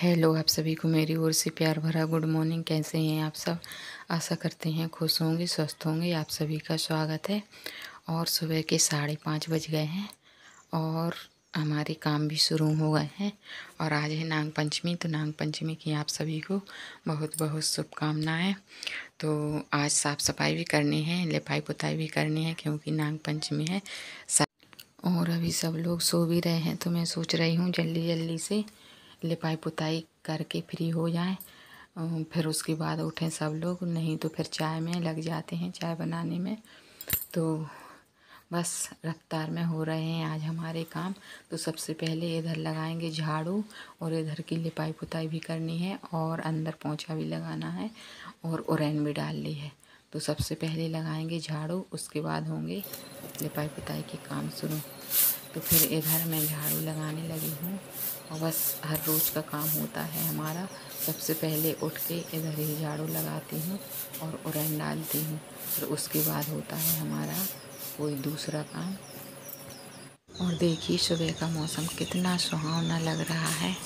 Hello, आप सभी को मेरी ओर से प्यार भरा गुड मॉर्निंग। कैसे हैं आप सब? आशा करते हैं खुश होंगे, स्वस्थ होंगे। आप सभी का स्वागत है। और सुबह के 5:30 बज गए हैं और हमारे काम भी शुरू हो गए हैं। और आज है नाग पंचमी, तो नाग पंचमी की आप सभी को बहुत बहुत शुभकामनाएँ। तो आज साफ़ सफाई भी करनी है, लिपाई पुताई भी करनी है, क्योंकि नाग पंचमी है। और अभी सब लोग सो भी रहे हैं, तो मैं सोच रही हूँ जल्दी जल्दी से लिपाई पुताई करके फ्री हो जाएं, फिर उसके बाद उठें सब लोग, नहीं तो फिर चाय में लग जाते हैं, चाय बनाने में। तो बस रफ्तार में हो रहे हैं आज हमारे काम। तो सबसे पहले इधर लगाएंगे झाड़ू और इधर की लिपाई पुताई भी करनी है और अंदर पोंछा भी लगाना है और उरेन भी डालनी है। तो सबसे पहले लगाएंगे झाड़ू, उसके बाद होंगे लिपाई पुताई के काम शुरू। तो फिर इधर मैं झाड़ू लगाने लगी हूँ और बस हर रोज़ का काम होता है हमारा। सबसे पहले उठ के इधर ही झाड़ू लगाती हूँ और उरेन डालती हूँ, फिर उसके बाद होता है हमारा कोई दूसरा काम। और देखिए सुबह का मौसम कितना सुहावना लग रहा है।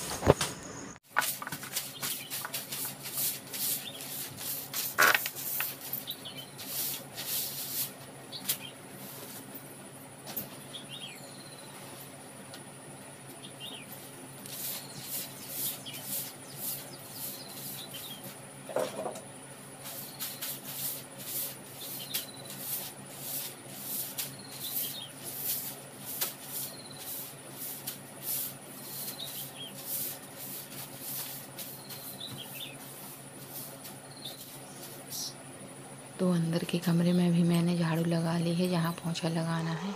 तो अंदर के कमरे में भी मैंने झाड़ू लगा ली है जहाँ पोंछा लगाना है।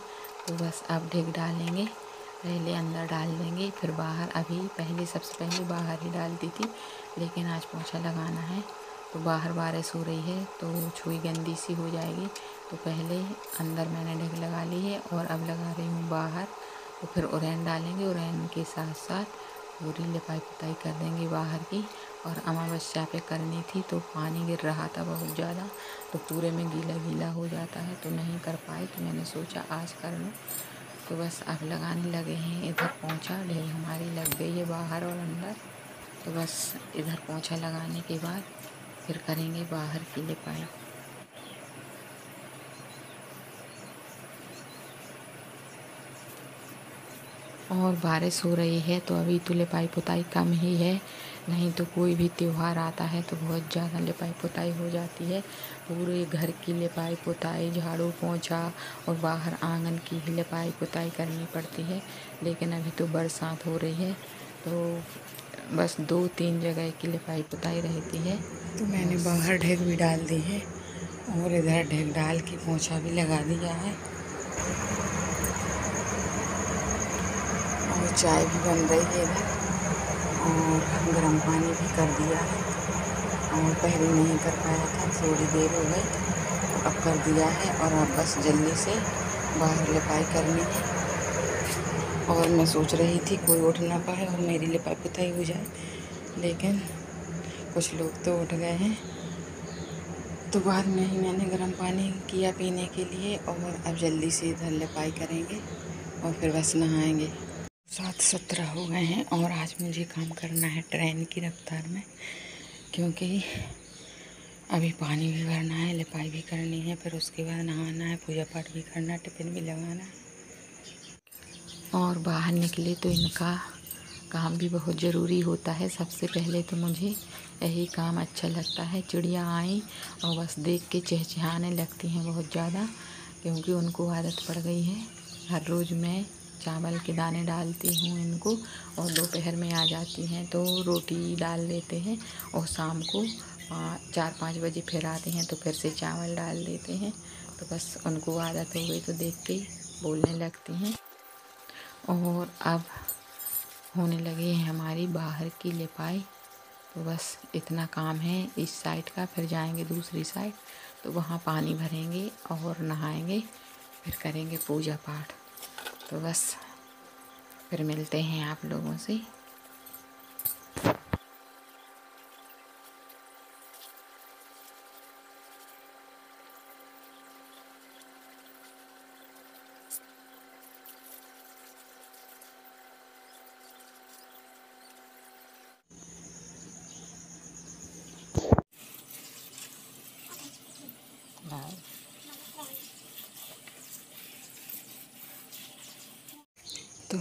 तो बस अब ढेक डालेंगे, पहले अंदर डाल देंगे फिर बाहर। अभी पहले सबसे पहले बाहर ही डालती थी, लेकिन आज पोंछा लगाना है। तो बाहर बारिश हो रही है तो छुई गंदी सी हो जाएगी, तो पहले अंदर मैंने ढेक लगा ली है और अब लगा रही हूँ बाहर। तो फिर उरेन डालेंगे, उरेन के साथ साथ पूरी लिपाई पुताई कर देंगे बाहर की। और अमावस्या पे करनी थी, तो पानी गिर रहा था बहुत ज़्यादा, तो पूरे में गीला गीला हो जाता है, तो नहीं कर पाए। तो मैंने सोचा आज कर लूँ। तो बस अब लगाने लगे हैं इधर पोंछा। ढेर हमारी लग गई है बाहर और अंदर। तो बस इधर पोंछा लगाने के बाद फिर करेंगे बाहर की लिपाई। और बारिश हो रही है तो अभी तो लिपाई पुताई कम ही है, नहीं तो कोई भी त्यौहार आता है तो बहुत ज़्यादा लिपाई पुताई हो जाती है। पूरे घर की लिपाई पुताई, झाड़ू पोंछा और बाहर आंगन की ही लिपाई पुताई करनी पड़ती है। लेकिन अभी तो बरसात हो रही है तो बस 2-3 जगह की लिपाई पुताई रहती है। तो मैंने बाहर ढेक भी डाल दी है और इधर ढेक डाल के पोंछा भी लगा दिया है। चाय भी बन रही है और गर्म पानी भी कर दिया है। और पहले नहीं कर पाया था, थोड़ी देर हो गई, तो अब कर दिया है। और अब बस जल्दी से बाहर लिपाई करनी है। और मैं सोच रही थी कोई उठ ना पाए और मेरी लिपाई पुताई हो जाए, लेकिन कुछ लोग तो उठ गए हैं। तो बाद में ही मैंने गर्म पानी किया पीने के लिए। और अब जल्दी से इधर लिपाई करेंगे और फिर बस नहाएंगे। 7:17 हो गए हैं और आज मुझे काम करना है ट्रेन की रफ्तार में, क्योंकि अभी पानी भी भरना है, लिपाई भी करनी है, फिर उसके बाद नहाना है, पूजा पाठ भी करना, टिफिन भी लगाना है। और बाहर निकले तो इनका काम भी बहुत ज़रूरी होता है। सबसे पहले तो मुझे यही काम अच्छा लगता है। चिड़िया आई और बस देख के चहचहाने लगती हैं बहुत ज़्यादा, क्योंकि उनको आदत पड़ गई है। हर रोज़ मैं चावल के दाने डालती हूँ इनको और दोपहर में आ जाती हैं तो रोटी डाल देते हैं और शाम को 4-5 बजे फिर आते हैं तो फिर से चावल डाल देते हैं। तो बस उनको आदत हो गई तो देख के बोलने लगती हैं। और अब होने लगी है हमारी बाहर की लिपाई। तो बस इतना काम है इस साइड का, फिर जाएंगे दूसरी साइड, तो वहाँ पानी भरेंगे और नहाएंगे, फिर करेंगे पूजा पाठ। तो बस फिर मिलते हैं आप लोगों से।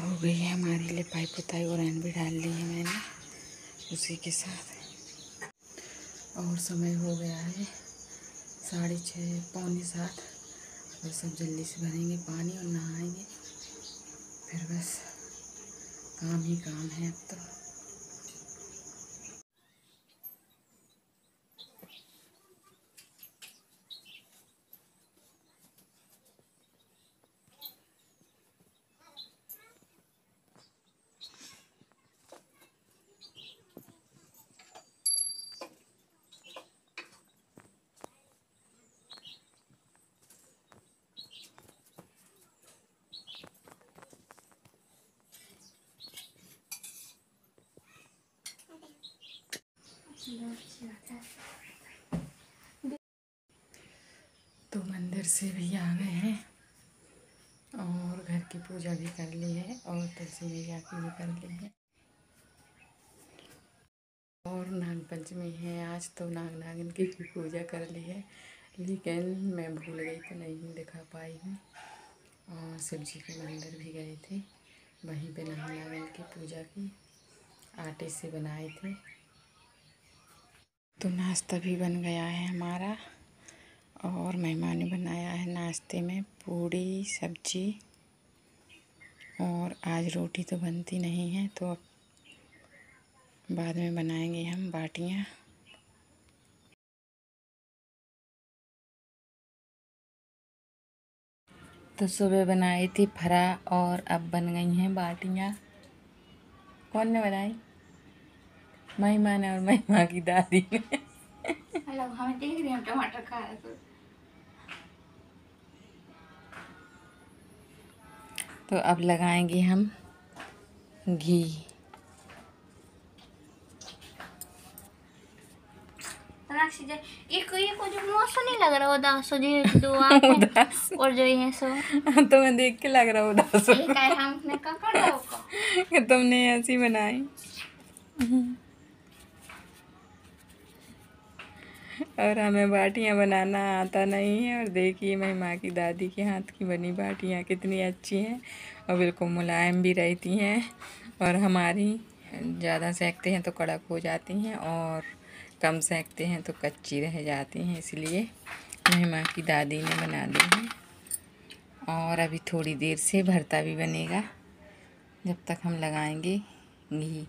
हो गई है हमारे लिए पाई पुताई, और एन भी डाल ली है मैंने उसी के साथ। और समय हो गया है 6:30 पौने 7। और सब जल्दी से भरेंगे पानी और नहाएंगे, फिर बस काम ही काम है अब तो। तो मंदिर से भी आ गए हैं और घर की पूजा भी कर ली है और तुलसी मैया की भी कर ली है। और नाग पंचमी है आज, तो नाग नागिन की भी पूजा कर ली है, लेकिन मैं भूल गई तो नहीं दिखा पाई हूँ। और शिव जी के मंदिर भी गए थे, वहीं पे नाग नागिन की पूजा की, आटे से बनाए थे। तो नाश्ता भी बन गया है हमारा, और मेहमान ने बनाया है नाश्ते में पूड़ी सब्जी, और आज रोटी तो बनती नहीं है तो अब बाद में बनाएंगे हम बाटियाँ। तो सुबह बनाई थी फरा और अब बन गई हैं बाटियाँ। कौन ने बनाई? महिमा ने और महिमा की दादी ने। हेलो, हम देख रहे हैं टमाटर खा रहे हैं। तो अब लगाएंगे हम घी। ये को जो मौसम नहीं लग रहा उदास हो जी, दो उदास और जो ये सो तो मैं देख के लग रहा उदास हो। हमने कपड़ा तुमने ऐसी बनाई और हमें बाटियाँ बनाना आता नहीं है। और देखिए महिमा की दादी के हाथ की बनी बाटियाँ कितनी अच्छी हैं और बिल्कुल मुलायम भी रहती हैं, और हमारी ज़्यादा सेकते हैं तो कड़क हो जाती हैं और कम सेकते हैं तो कच्ची रह जाती हैं, इसलिए महिमा की दादी ने बना दी है। और अभी थोड़ी देर से भरता भी बनेगा जब तक हम लगाएंगे घी।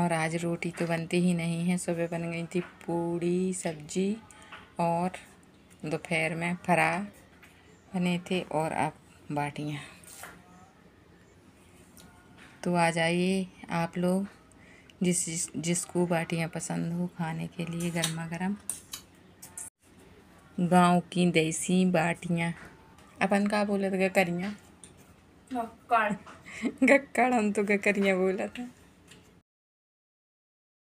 और आज रोटी तो बनती ही नहीं है, सुबह बन गई थी पूड़ी सब्जी और दोपहर में फरा बने थे और अब बाटियाँ। तो आ जाइए आप लोग, जिसको बाटियाँ पसंद हो खाने के लिए, गर्मा गर्म गाँव की देसी बाटियाँ। अपन का बोला था गकरियाँ गक्कड़, हम तो गकरियाँ बोला था।